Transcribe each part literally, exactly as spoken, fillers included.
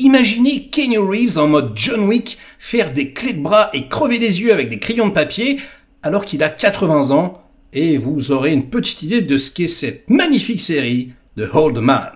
Imaginez Keanu Reeves en mode John Wick faire des clés de bras et crever des yeux avec des crayons de papier alors qu'il a quatre-vingts ans, et vous aurez une petite idée de ce qu'est cette magnifique série The Old Man.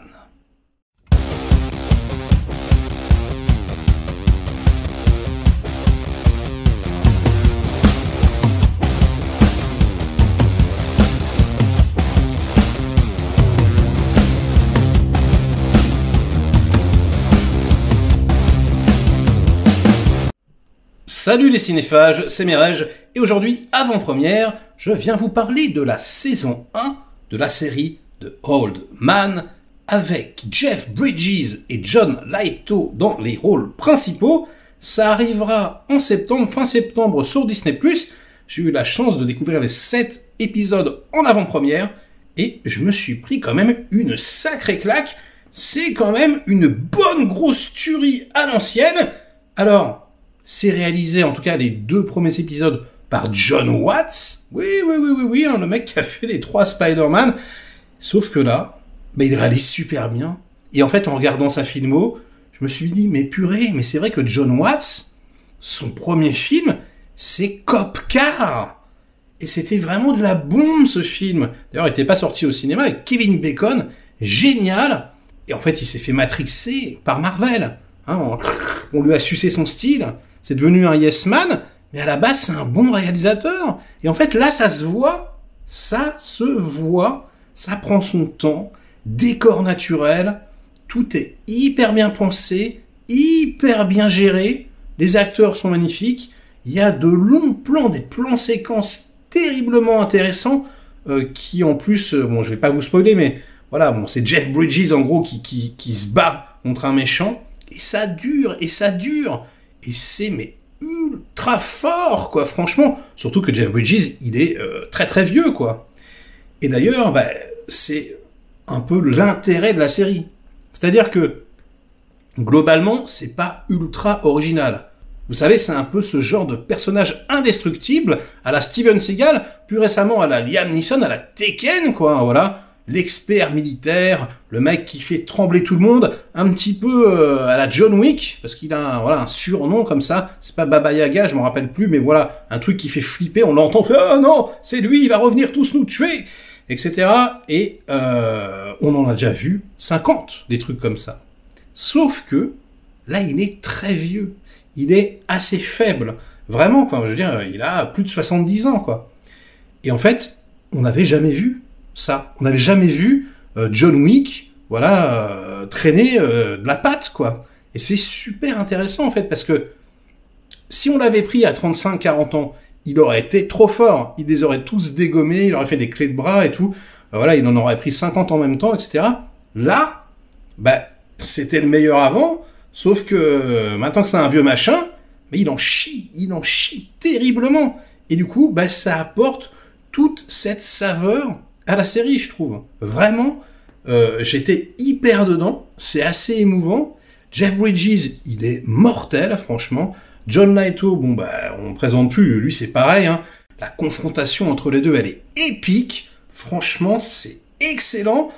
Salut les cinéphages, c'est Mérège, et aujourd'hui, avant-première, je viens vous parler de la saison un de la série The Old Man, avec Jeff Bridges et John Lithgow dans les rôles principaux. Ça arrivera en septembre, fin septembre, sur Disney plus. J'ai eu la chance de découvrir les sept épisodes en avant-première, et je me suis pris quand même une sacrée claque. C'est quand même une bonne grosse tuerie à l'ancienne. Alors... c'est réalisé, en tout cas les deux premiers épisodes, par John Watts. Oui, oui, oui, oui, oui, hein, le mec qui a fait les trois Spider-Man. Sauf que là, bah, il réalise super bien. Et en fait, en regardant sa filmo, je me suis dit, mais purée, mais c'est vrai que John Watts, son premier film, c'est Cop Car. Et c'était vraiment de la bombe, ce film. D'ailleurs, il n'était pas sorti au cinéma, avec Kevin Bacon, génial. Et en fait, il s'est fait matrixer par Marvel. Hein, on, on lui a sucé son style. C'est devenu un yes man, mais à la base, c'est un bon réalisateur. Et en fait, là, ça se voit, ça se voit, ça prend son temps, décor naturel, tout est hyper bien pensé, hyper bien géré, les acteurs sont magnifiques, il y a de longs plans, des plans-séquences terriblement intéressants, euh, qui en plus, euh, bon, je vais pas vous spoiler, mais voilà, bon, c'est Jeff Bridges, en gros, qui, qui, qui se bat contre un méchant, et ça dure, et ça dure. Et c'est mais ultra fort, quoi, franchement. Surtout que Jeff Bridges, il est euh, très très vieux, quoi. Et d'ailleurs, bah, c'est un peu l'intérêt de la série. C'est-à-dire que, globalement, c'est pas ultra original. Vous savez, c'est un peu ce genre de personnage indestructible, à la Steven Seagal, plus récemment à la Liam Neeson, à la Taken, quoi, voilà. L'expert militaire, le mec qui fait trembler tout le monde, un petit peu euh, à la John Wick, parce qu'il a un, voilà, un surnom comme ça, c'est pas Baba Yaga, je m'en rappelle plus, mais voilà, un truc qui fait flipper, on l'entend faire « Ah non, c'est lui, il va revenir tous nous tuer !» et cetera. Et euh, on en a déjà vu cinquante, des trucs comme ça. Sauf que, là, il est très vieux, il est assez faible, vraiment, quoi, je veux dire, il a plus de soixante-dix ans, quoi. Et en fait, on n'avait jamais vu ça. On n'avait jamais vu euh, John Wick, voilà, euh, traîner euh, de la patte, quoi. Et c'est super intéressant, en fait, parce que si on l'avait pris à trente-cinq, quarante ans, il aurait été trop fort. Il les aurait tous dégommés, il aurait fait des clés de bras et tout. Euh, voilà, il en aurait pris cinquante en même temps, et cetera. Là, bah, c'était le meilleur avant, sauf que euh, maintenant que c'est un vieux machin, mais il en chie, il en chie terriblement. Et du coup, bah, ça apporte toute cette saveur à la série, je trouve. Vraiment, euh, j'étais hyper dedans, c'est assez émouvant. Jeff Bridges, il est mortel, franchement. John Lithgow, bon, bah, on ne présente plus, lui, c'est pareil, hein. La confrontation entre les deux, elle est épique. Franchement, c'est excellent.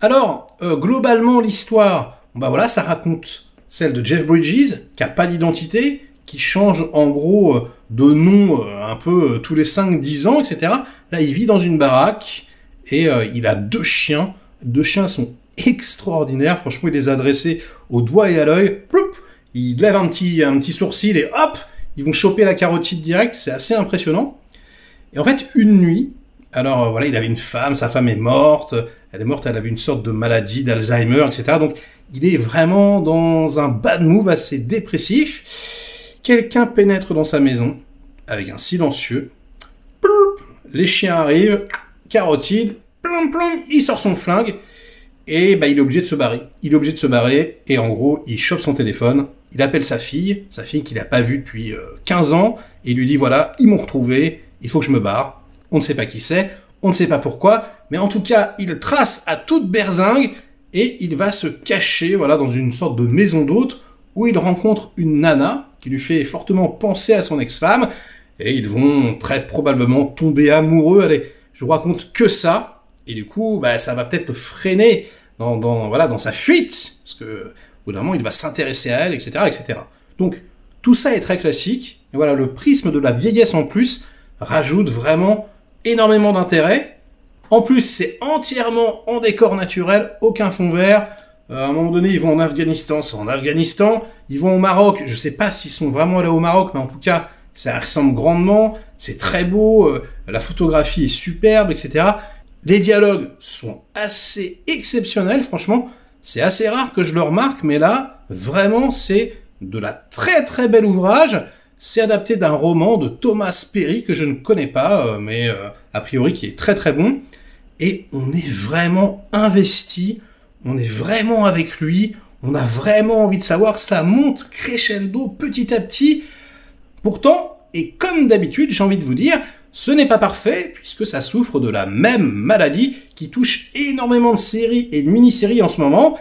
Alors, euh, globalement, l'histoire, bah voilà, ça raconte celle de Jeff Bridges, qui n'a pas d'identité, qui change, en gros, de nom un peu tous les cinq dix ans, et cetera. Là, il vit dans une baraque, et euh, il a deux chiens. Deux chiens sont extraordinaires. Franchement, il les a dressés au doigt et à l'œil. Il lève un petit, un petit sourcil et hop, ils vont choper la carotide direct. C'est assez impressionnant. Et en fait, une nuit, alors euh, voilà, il avait une femme, sa femme est morte. Elle est morte, elle avait une sorte de maladie d'Alzheimer, et cetera. Donc, il est vraiment dans un bad move assez dépressif. Quelqu'un pénètre dans sa maison avec un silencieux. Ploup, les chiens arrivent. Carotide, plom plom, il sort son flingue, et bah, il est obligé de se barrer. Il est obligé de se barrer, et en gros, il chope son téléphone, il appelle sa fille, sa fille qu'il n'a pas vue depuis euh, quinze ans, et il lui dit, voilà, ils m'ont retrouvé, il faut que je me barre. On ne sait pas qui c'est, on ne sait pas pourquoi, mais en tout cas, il trace à toute berzingue, et il va se cacher, voilà, dans une sorte de maison d'hôte, où il rencontre une nana, qui lui fait fortement penser à son ex-femme, et ils vont très probablement tomber amoureux, allez, je vous raconte que ça, et du coup, bah, ça va peut-être le freiner dans, dans, voilà, dans sa fuite, parce que bout d'un moment, il va s'intéresser à elle, et cetera, et cetera. Donc, tout ça est très classique. Et voilà, le prisme de la vieillesse en plus rajoute vraiment énormément d'intérêt. En plus, c'est entièrement en décor naturel, aucun fond vert. Euh, à un moment donné, ils vont en Afghanistan, c'est en Afghanistan. Ils vont au Maroc, je sais pas s'ils sont vraiment allés au Maroc, mais en tout cas, ça ressemble grandement. C'est très beau, euh, la photographie est superbe, et cetera. Les dialogues sont assez exceptionnels, franchement. C'est assez rare que je le remarque, mais là, vraiment, c'est de la très très belle ouvrage. C'est adapté d'un roman de Thomas Perry que je ne connais pas, mais euh, a priori qui est très très bon. Et on est vraiment investi, on est vraiment avec lui, on a vraiment envie de savoir, ça monte crescendo petit à petit. Pourtant, et comme d'habitude, j'ai envie de vous dire, ce n'est pas parfait, puisque ça souffre de la même maladie qui touche énormément de séries et de mini-séries en ce moment.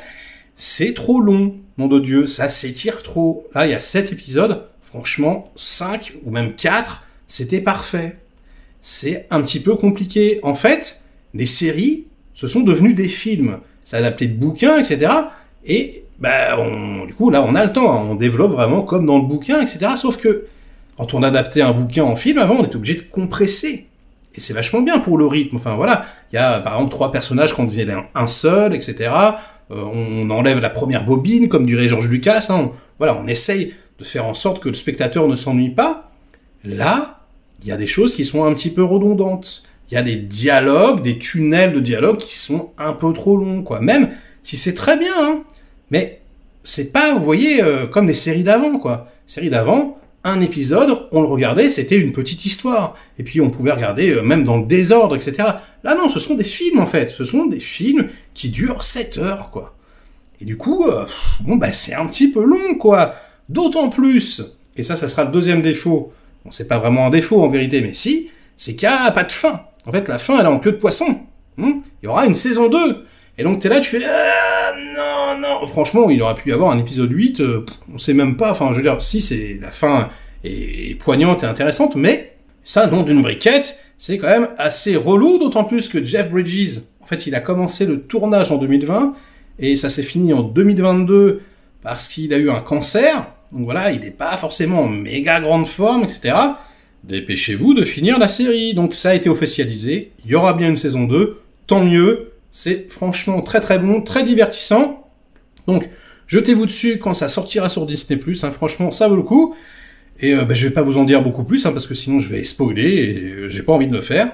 C'est trop long, nom de Dieu, ça s'étire trop. Là, il y a sept épisodes, franchement, cinq ou même quatre, c'était parfait. C'est un petit peu compliqué. En fait, les séries, ce sont devenues des films. C'est adapté de bouquins, et cetera. Et bah, on, du coup, là, on a le temps, hein, on développe vraiment comme dans le bouquin, et cetera. Sauf que, quand on adaptait un bouquin en film, avant, on était obligé de compresser. Et c'est vachement bien pour le rythme. Enfin, voilà. Il y a, par exemple, trois personnages qu'on devient un seul, et cetera. Euh, on enlève la première bobine, comme dirait Georges Lucas. Hein. On, voilà, on essaye de faire en sorte que le spectateur ne s'ennuie pas. Là, il y a des choses qui sont un petit peu redondantes. Il y a des dialogues, des tunnels de dialogue qui sont un peu trop longs, quoi. Même si c'est très bien, hein. Mais c'est pas, vous voyez, euh, comme les séries d'avant, quoi. Les séries d'avant... un épisode, on le regardait, c'était une petite histoire. Et puis on pouvait regarder euh, même dans le désordre, et cetera. Là non, ce sont des films en fait. Ce sont des films qui durent sept heures, quoi. Et du coup, euh, bon bah c'est un petit peu long, quoi. D'autant plus, et ça, ça sera le deuxième défaut. Bon, c'est pas vraiment un défaut en vérité, mais si, c'est qu'il n'y a pas de fin. En fait, la fin, elle est en queue de poisson. Hum, il y aura une saison deux. Et donc t'es là, tu fais... Ah, non, non. Franchement, il aurait pu y avoir un épisode huit, euh, on sait même pas, enfin je veux dire, si c'est la fin est, est poignante et intéressante, mais ça, nom d'une briquette, c'est quand même assez relou, d'autant plus que Jeff Bridges, en fait, il a commencé le tournage en deux mille vingt, et ça s'est fini en deux mille vingt-deux parce qu'il a eu un cancer, donc voilà, il n'est pas forcément en méga grande forme, et cetera. Dépêchez-vous de finir la série, donc ça a été officialisé, il y aura bien une saison deux, tant mieux. C'est franchement très très bon, très divertissant. Donc, jetez-vous dessus quand ça sortira sur Disney Plus. Hein, franchement, ça vaut le coup. Et euh, bah, je vais pas vous en dire beaucoup plus, hein, parce que sinon je vais spoiler et euh, j'ai pas envie de le faire.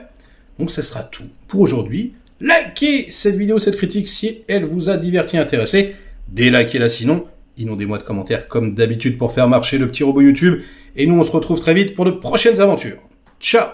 Donc, ça sera tout pour aujourd'hui. Likez cette vidéo, cette critique, si elle vous a diverti, intéressé. Délikez-la sinon. Inondez-moi de commentaires comme d'habitude pour faire marcher le petit robot YouTube. Et nous, on se retrouve très vite pour de prochaines aventures. Ciao!